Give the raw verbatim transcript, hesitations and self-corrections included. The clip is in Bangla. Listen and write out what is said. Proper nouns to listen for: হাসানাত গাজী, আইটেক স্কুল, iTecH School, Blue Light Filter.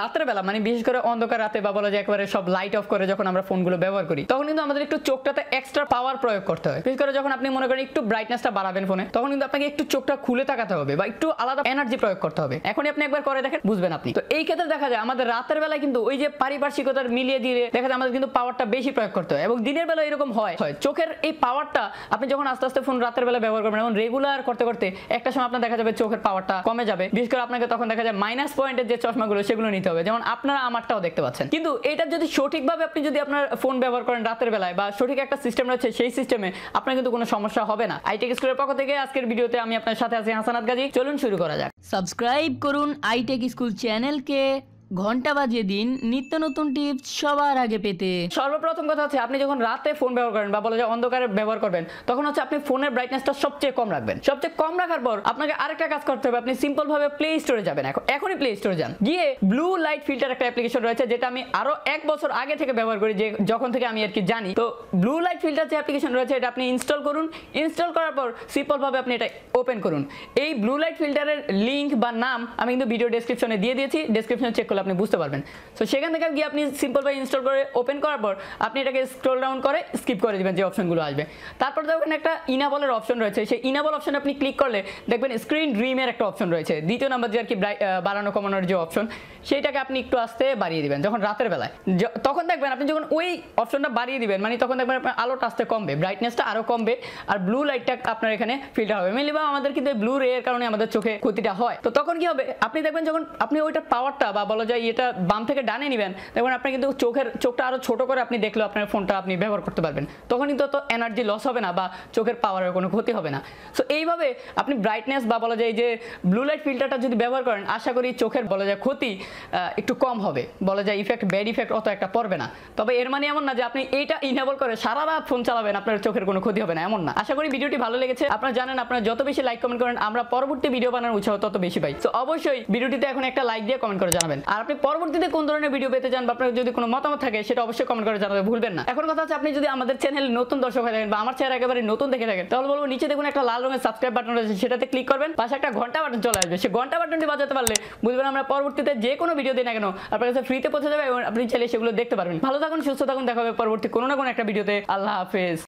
রাতের বেলা মানে বিশেষ করে অন্ধকার রাতে বা বলা যায় একেবারে সব লাইট অফ করে যখন আমরা ফোনগুলো ব্যবহার করি তখন কিন্তু আমাদের একটু চোখটাতে এক্সট্রা পাওয়ার প্রয়োগ করতে হয়। বিশেষ করে যখন আপনি মনে করেন একটু ব্রাইটনেসটা বাড়াবেন ফোনে তখন কিন্তু আপনাকে একটু চোখটা খুলে তাকাতে হবে বা একটু আলাদা এনার্জি প্রয়োগ করতে হবে। এখনই আপনি একবার করে দেখেন বুঝবেন আপনি। তো এই ক্ষেত্রে দেখা যায় আমাদের রাতের বেলা কিন্তু ওই যে পারিপার্শ্বিকতার মিলিয়ে দিয়ে দেখা যায় আমাদের কিন্তু পাওয়ারটা বেশি প্রয়োগ করতে হয় এবং দিনের বেলা এরকম হয় চোখের এই পাওয়ারটা আপনি যখন আস্তে আস্তে ফোন রাতের বেলা ব্যবহার করবেন এবং রেগুলার করতে করতে একটা সময় আপনার দেখা যাবে চোখের পাওয়ারটা কমে যাবে। বিশেষ করে আপনাকে তখন দেখা যায় মাইনাস পয়েন্টের যে চশমাগুলো সেগুলো নিতে হবে, যেমন আপনারা আমারটাও দেখতে পাচ্ছেন। কিন্তু এটা যদি সঠিকভাবে আপনি যদি আপনার ফোন ব্যবহার করেন রাতের বেলায় বা সঠিক একটা সিস্টেম রয়েছে সেই সিস্টেমে আপনার কিন্তু কোনো সমস্যা হবে না। আইটেক স্কুলের পক্ষ থেকে আজকের ভিডিওতে আমি আপনার সাথে আছি হাসানাত গাজী। চলুন শুরু করা যাক। সাবস্ক্রাইব করুন আইটেক স্কুল চ্যানেলকে, ঘন্টা বাজিয়ে দিন নিত্য নতুন টিপস সবার আগে পেতে। সর্বপ্রথম কথা হচ্ছে আপনি যখন রাতে ফোন ব্যবহার করেন বা বলা যায় অন্ধকারে ব্যবহার করবেন তখন হচ্ছে আপনি ফোনের ব্রাইটনেসটা সবচেয়ে কম রাখবেন। সবচেয়ে কম রাখার পর আপনাকে আরেকটা কাজ করতে হবে, আপনি সিম্পল ভাবে প্লে স্টোরে যাবেন। এখন এখনই প্লে স্টোরে যান, গিয়ে ব্লু লাইট ফিল্টার একটা অ্যাপ্লিকেশন রয়েছে যেটা আমি আরো এক বছর আগে থেকে ব্যবহার করি, যে যখন থেকে আমি আর কি জানি। তো ব্লু লাইট ফিল্টার যে অ্যাপ্লিকেশন রয়েছে এটা আপনি ইনস্টল করুন। ইনস্টল করার পর সিম্পল ভাবে আপনি এটা ওপেন করুন। এই ব্লু লাইট ফিল্টারের লিঙ্ক বা নাম আমি কিন্তু ভিডিও ডেসক্রিপশনে দিয়ে দিয়েছি, ডেসক্রিপশন চেক করলে আপনি বুঝতে পারবেন। সো সেখান থেকে গিয়ে আপনি সিম্পল ভাবে ইনস্টল করে ওপেন করার পর আপনি এটাকে স্ক্রল ডাউন করে স্কিপ করে দিবেন যে অপশনগুলো আসবে। তারপর দেখবেন একটা ইনাবলের অপশন রয়েছে, সেই ইনাবল অপশনে আপনি ক্লিক করলে দেখবেন স্ক্রিন রিমের একটা অপশন রয়েছে, দ্বিতীয় নাম্বার যে আর কি বাড়ানো কমানোর যে অপশন সেইটাকে আপনি একটু আস্তে বাড়িয়ে দিবেন। যখন রাতের বেলায় তখন দেখবেন আপনি যখন ওই অপশনটা বাড়িয়ে দিবেন মানে তখন দেখবেন আপনার আলোটা আস্তে কমবে, ব্রাইটনেসটা আরও কমবে আর ব্লু লাইটটা আপনার এখানে ফিল্টার হবে। মেনলি বা আমাদের কিন্তু ব্লু রে এর কারণে আমাদের চোখে ক্ষতিটা হয়। তো তখন কি হবে আপনি দেখবেন যখন আপনি ওইটা পাওয়ারটা বা বলা যায় এটা বাম থেকে ডানে নেবেন দেখবেন আপনার কিন্তু চোখের চোখটা আরো ছোট করে আপনি দেখলেও আপনার ফোনটা আপনি ব্যবহার করতে পারবেন, তখন কিন্তু অত এনার্জি লস হবে না বা চোখের পাওয়ারের কোনো ক্ষতি হবে না। সো এইভাবে আপনি ব্রাইটনেস বা বলা যায় যে ব্লু লাইট ফিল্টারটা যদি ব্যবহার করেন আশা করি চোখের বলা যায় ক্ষতি একটু কম হবে, বলা যায় ইফেক্ট ব্যাড ইফেক্ট অত একটা পড়বে না। তবে এর মানে এমন না যে আপনি এইটা ইনেবল করে সারা রাত ফোন চালাবেন আপনার চোখের কোনো ক্ষতি হবে না, এমন না। আশা করি ভিডিওটি ভালো লেগেছে। আপনারা জানেন আপনারা যত বেশি লাইক কমেন্ট করেন আমরা পরবর্তী ভিডিও বানানোর উৎসাহ তত বেশি পাই। তো অবশ্যই ভিডিওটিতে এখন একটা লাইক দিয়ে কমেন্ট করে জানাবেন। আর আপনি পরবর্তীতে কোন ধরনের ভিডিও পেতে চান বা আপনার যদি কোনো মতামত থাকে সেটা অবশ্যই কমেন্ট করে জানাতে ভুলবেন না। এখন কথা হচ্ছে আপনি যদি আমাদের চ্যানেল নতুন দর্শক হয়ে থাকেন বা আমার চ্যানেল একেবারে নতুন দেখে থাকেন তাহলে বলবো নিচে দেখুন একটা লাল রঙের সাবস্ক্রাইব বাটন রয়েছে, সেটাতে ক্লিক করবেন, পাশে একটা ঘন্টা বাটন চলে আসবে। সেই ঘন্টা বাটনটি বাজাতে পারলে বুঝবেন আমরা পরবর্তীতে যে কোনো ভিডিও দিই না কেন আপনার কাছে ফ্রিতে পৌঁছে যাবে এবং আপনি চাইলে সেগুলো দেখতে পারবেন। ভালো থাকুন, সুস্থ থাকুন, দেখা হবে পরবর্তী কোনো না কোনো একটা ভিডিওতে। আল্লাহ হাফেজ।